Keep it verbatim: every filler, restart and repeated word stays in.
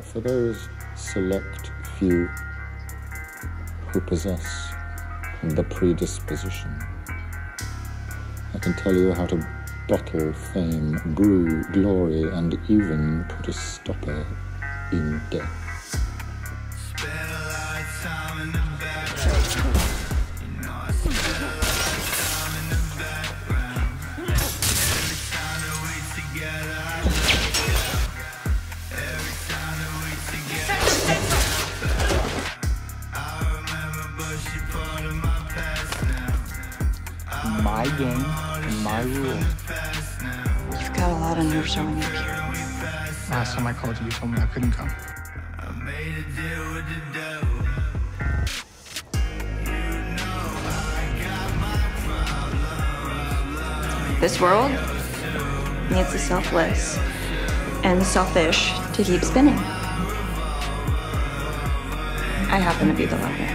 For those select few who possess the predisposition, I can tell you how to bottle fame, brew glory, and even put a stopper in death. My game and my rule. You've got a lot of nerve showing up here. Last time I called you, you told me I couldn't come. I made a deal with the devil. You know I got my problem. This world needs the selfless and the selfish to keep spinning. I happen to be the latter.